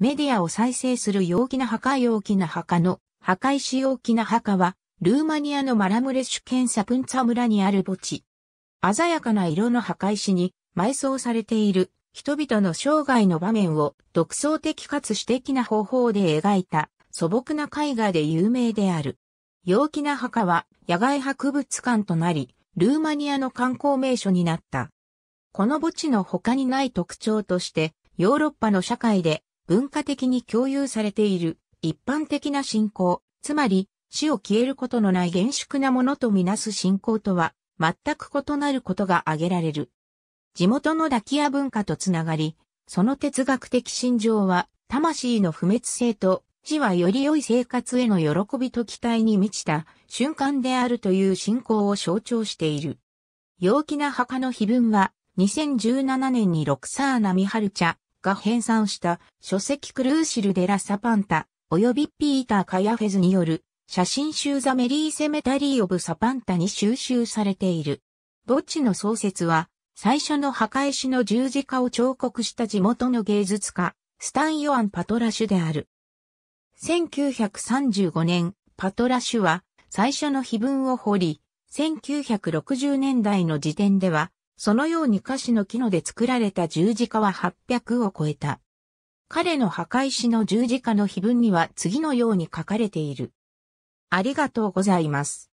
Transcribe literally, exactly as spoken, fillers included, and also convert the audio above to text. メディアを再生する陽気な墓陽気な墓の破壊し陽気な墓は、ルーマニアのマラムレシュ県サプンツァ村にある墓地。鮮やかな色の墓石に埋葬されている人々の生涯の場面を独創的かつ詩的な方法で描いた素朴な絵画で有名である。陽気な墓は野外博物館となり、ルーマニアの観光名所になった。この墓地の他にない特徴として、ヨーロッパの社会で文化的に共有されている一般的な信仰、つまり死を消えることのない厳粛なものとみなす信仰とは全く異なることが挙げられる。地元のダキア文化とつながり、その哲学的信条は魂の不滅性と死はより良い生活への喜びと期待に満ちた瞬間であるという信仰を象徴している。陽気な墓の碑文は、にせんじゅうななねんにRoxana Mihalceaが編纂した書籍クルーシル・デ・ラ・サパンタ及びピーター・カヤフェズによる写真集ザ・メリー・セメタリー・オブ・サパンタに収集されている。墓地の創設は最初の墓石の十字架を彫刻した地元の芸術家スタン・ヨアン・パトラシュである。せんきゅうひゃくさんじゅうごねんパトラシュは最初の碑文を彫り、せんきゅうひゃくろくじゅうねんだいの時点ではそのようにカシの木ので作られた十字架ははっぴゃくを超えた。彼の墓石の十字架の碑文には次のように書かれている。ありがとうございます。